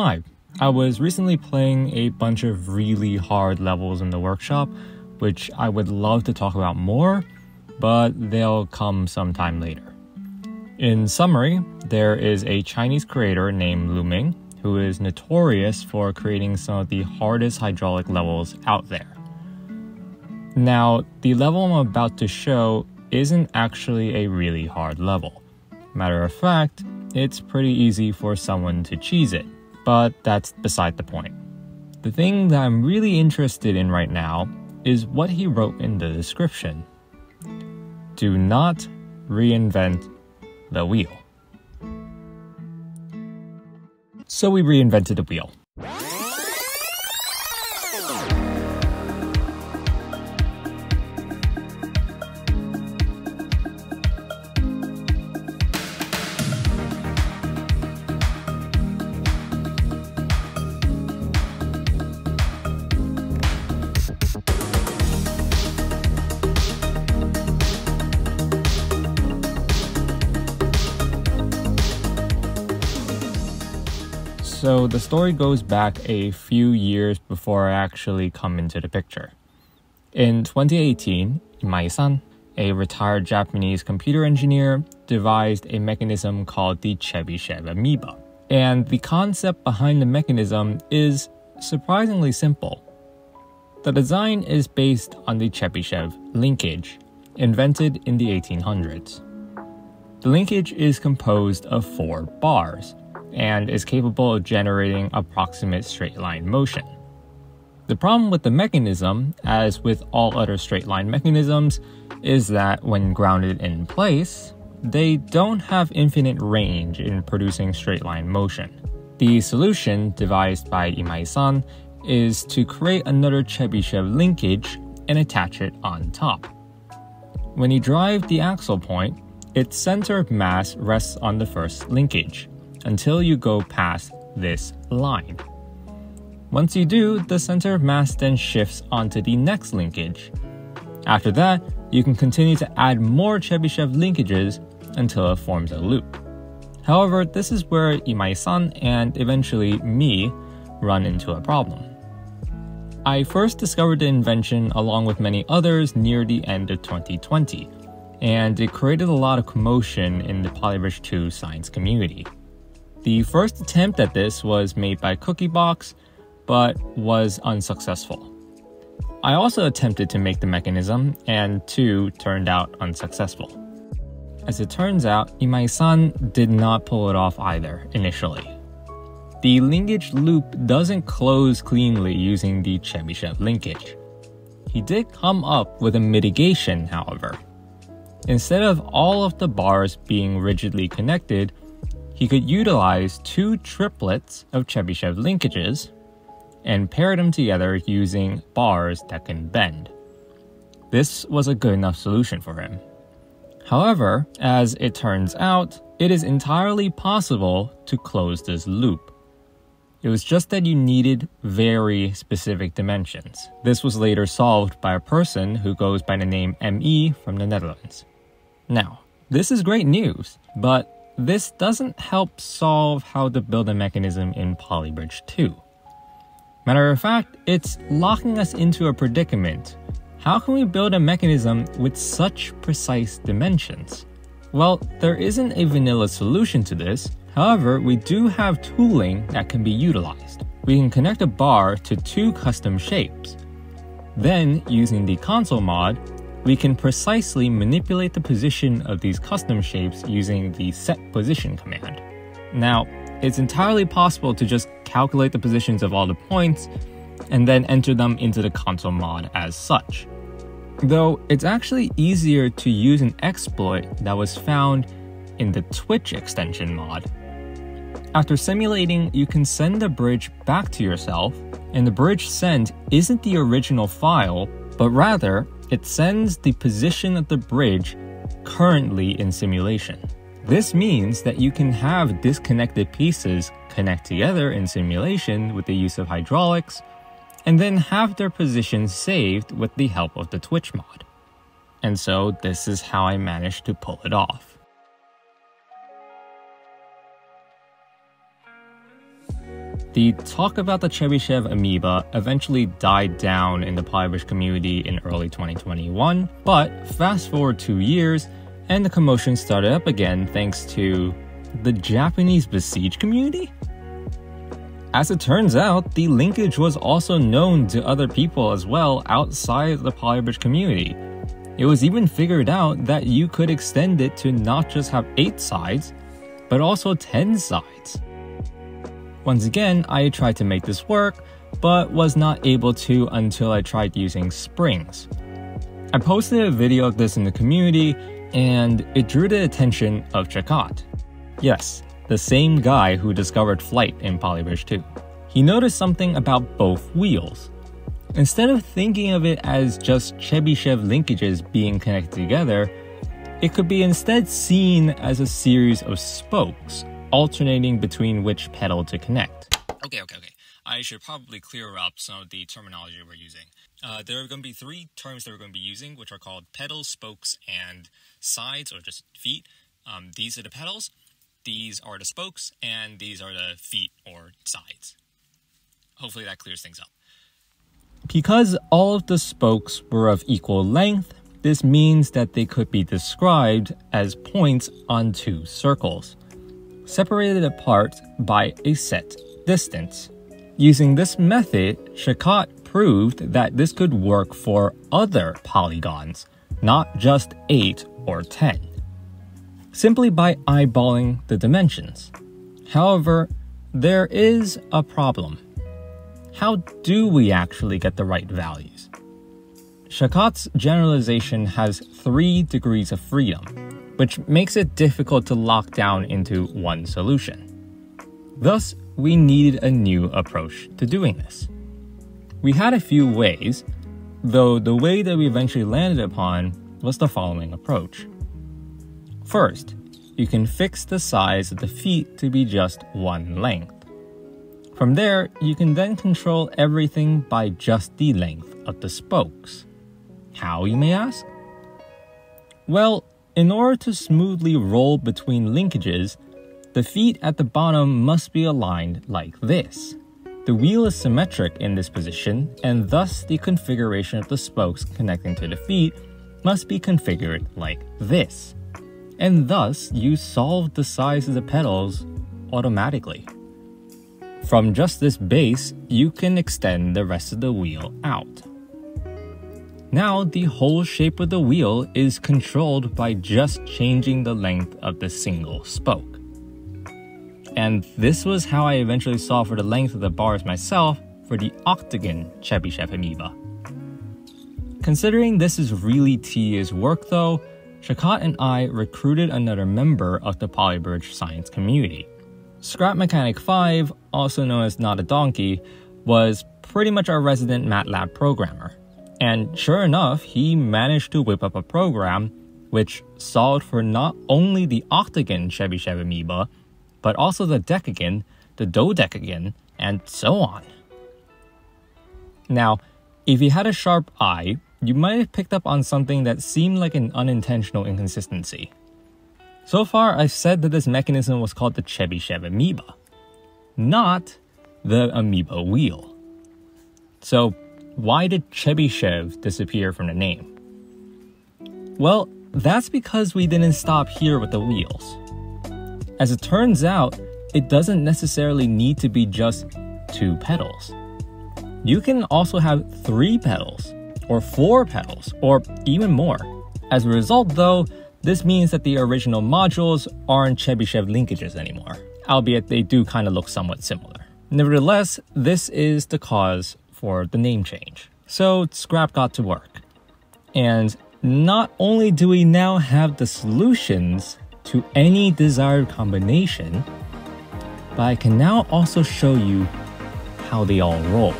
5. I was recently playing a bunch of really hard levels in the workshop, which I would love to talk about more, but they'll come sometime later. In summary, there is a Chinese creator named Lu Ming, who is notorious for creating some of the hardest hydraulic levels out there. Now, the level I'm about to show isn't actually a really hard level. Matter of fact, it's pretty easy for someone to cheese it, but that's beside the point. The thing that I'm really interested in right now is what he wrote in the description. Do not reinvent the wheel. So we reinvented the wheel. So the story goes back a few years before I actually come into the picture. In 2018, Imai-san, a retired Japanese computer engineer, devised a mechanism called the Chebyshev Amoeba. And the concept behind the mechanism is surprisingly simple. The design is based on the Chebyshev Linkage, invented in the 1800s. The linkage is composed of 4 bars, and is capable of generating approximate straight-line motion. The problem with the mechanism, as with all other straight-line mechanisms, is that when grounded in place, they don't have infinite range in producing straight-line motion. The solution devised by Imai-san is to create another Chebyshev linkage and attach it on top. When you drive the axle point, its center of mass rests on the first linkage, until you go past this line. Once you do, the center of mass then shifts onto the next linkage. After that, you can continue to add more Chebyshev linkages until it forms a loop. However, this is where Imai-san and eventually me run into a problem. I first discovered the invention along with many others near the end of 2020, and it created a lot of commotion in the Poly Bridge 2 science community. The first attempt at this was made by Cookie Box, but was unsuccessful. I also attempted to make the mechanism, and too turned out unsuccessful. As it turns out, Imai-san did not pull it off either initially. The linkage loop doesn't close cleanly using the Chebyshev linkage. He did come up with a mitigation, however. Instead of all of the bars being rigidly connected, he could utilize 2 triplets of Chebyshev linkages and pair them together using bars that can bend. This was a good enough solution for him. However, as it turns out, it is entirely possible to close this loop. It was just that you needed very specific dimensions. This was later solved by a person who goes by the name M.E. from the Netherlands. Now, this is great news, but this doesn't help solve how to build a mechanism in Poly Bridge 2. Matter of fact, it's locking us into a predicament. How can we build a mechanism with such precise dimensions? Well, there isn't a vanilla solution to this. However, we do have tooling that can be utilized. We can connect a bar to 2 custom shapes. Then, using the console mod, we can precisely manipulate the position of these custom shapes using the set position command. Now, it's entirely possible to just calculate the positions of all the points and then enter them into the console mod as such. Though it's actually easier to use an exploit that was found in the Twitch extension mod. After simulating, you can send the bridge back to yourself, and the bridge send isn't the original file, but rather, it sends the position of the bridge currently in simulation. This means that you can have disconnected pieces connect together in simulation with the use of hydraulics, and then have their positions saved with the help of the Twitch mod. And so this is how I managed to pull it off. The talk about the Chebyshev amoeba eventually died down in the Poly Bridge community in early 2021, but fast forward 2 years and the commotion started up again thanks to the Japanese besieged community? As it turns out, the linkage was also known to other people as well outside the Poly Bridge community. It was even figured out that you could extend it to not just have 8 sides, but also 10 sides. Once again, I tried to make this work, but was not able to until I tried using springs. I posted a video of this in the community, and it drew the attention of Chakot. Yes, the same guy who discovered flight in Poly Bridge 2. He noticed something about both wheels. Instead of thinking of it as just Chebyshev linkages being connected together, it could be instead seen as a series of spokes, alternating between which pedal to connect. Okay. I should probably clear up some of the terminology we're using. There are going to be 3 terms that we're going to be using, which are called pedals, spokes, and sides, or just feet. These are the pedals, these are the spokes, and these are the feet, or sides. Hopefully that clears things up. Because all of the spokes were of equal length, this means that they could be described as points on 2 circles, separated apart by a set distance. Using this method, Chakot proved that this could work for other polygons, not just 8 or 10, simply by eyeballing the dimensions. However, there is a problem. How do we actually get the right values? Chakot's generalization has 3 degrees of freedom, which makes it difficult to lock down into one solution. Thus, we needed a new approach to doing this. We had a few ways, though the way that we eventually landed upon was the following approach. First, you can fix the size of the feet to be just 1 length. From there, you can then control everything by just the length of the spokes. How, you may ask? Well, in order to smoothly roll between linkages, the feet at the bottom must be aligned like this. The wheel is symmetric in this position, and thus the configuration of the spokes connecting to the feet must be configured like this. And thus, you solve the size of the pedals automatically. From just this base, you can extend the rest of the wheel out. Now, the whole shape of the wheel is controlled by just changing the length of the single spoke. And this was how I eventually solved for the length of the bars myself for the octagon Chebyshev amoeba. Considering this is really tedious work though, Chakot and I recruited another member of the Poly Bridge science community. Scrap Mechanic 5, also known as Not-a-Donkey, was pretty much our resident MATLAB programmer. And sure enough, he managed to whip up a program which solved for not only the octagon Chebyshev amoeba, but also the decagon, the dodecagon, and so on. Now, if you had a sharp eye, you might have picked up on something that seemed like an unintentional inconsistency. So far, I've said that this mechanism was called the Chebyshev amoeba, not the amoeba wheel. So why did Chebyshev disappear from the name? Well, that's because we didn't stop here with the wheels. As it turns out, it doesn't necessarily need to be just 2 pedals. You can also have 3 pedals, or 4 pedals, or even more. As a result though, this means that the original modules aren't Chebyshev linkages anymore, albeit they do kind of look somewhat similar. Nevertheless, this is the cause for the name change. So Scrap got to work. And not only do we now have the solutions to any desired combination, but I can now also show you how they all roll.